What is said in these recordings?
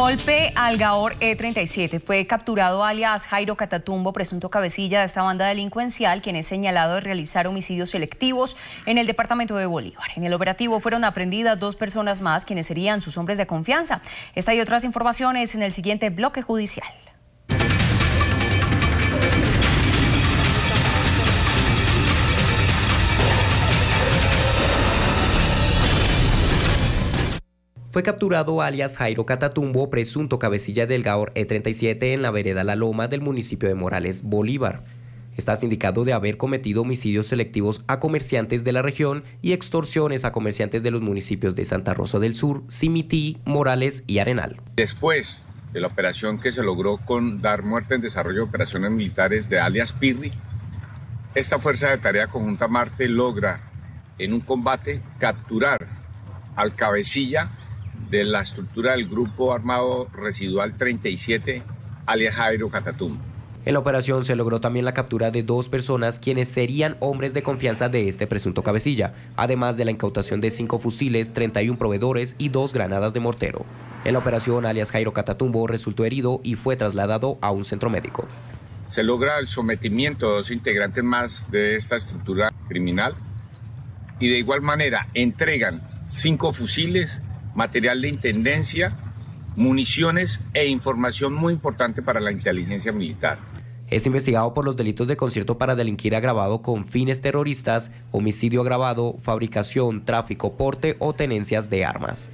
Golpe al GAOR E37. Fue capturado alias Jairo Catatumbo, presunto cabecilla de esta banda delincuencial, quien es señalado de realizar homicidios selectivos en el departamento de Bolívar. En el operativo fueron aprehendidas 2 personas más, quienes serían sus hombres de confianza. Esta y otras informaciones en el siguiente bloque judicial. Fue capturado alias Jairo Catatumbo, presunto cabecilla del GAOR E37 en la vereda La Loma del municipio de Morales, Bolívar. Está sindicado de haber cometido homicidios selectivos a comerciantes de la región y extorsiones a comerciantes de los municipios de Santa Rosa del Sur, Simití, Morales y Arenal. Después de la operación que se logró con dar muerte en desarrollo de operaciones militares de alias Pirri, esta fuerza de tarea conjunta Marte logra en un combate capturar al cabecilla de la estructura del Grupo Armado Residual 37, alias Jairo Catatumbo. En la operación se logró también la captura de 2 personas, quienes serían hombres de confianza de este presunto cabecilla, además de la incautación de 5 fusiles, 31 proveedores y 2 granadas de mortero. En la operación, alias Jairo Catatumbo resultó herido y fue trasladado a un centro médico. Se logra el sometimiento de 2 integrantes más de esta estructura criminal y de igual manera entregan 5 fusiles, material de intendencia, municiones e información muy importante para la inteligencia militar. Es investigado por los delitos de concierto para delinquir agravado con fines terroristas, homicidio agravado, fabricación, tráfico, porte o tenencias de armas.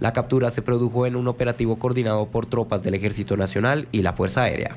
La captura se produjo en un operativo coordinado por tropas del Ejército Nacional y la Fuerza Aérea.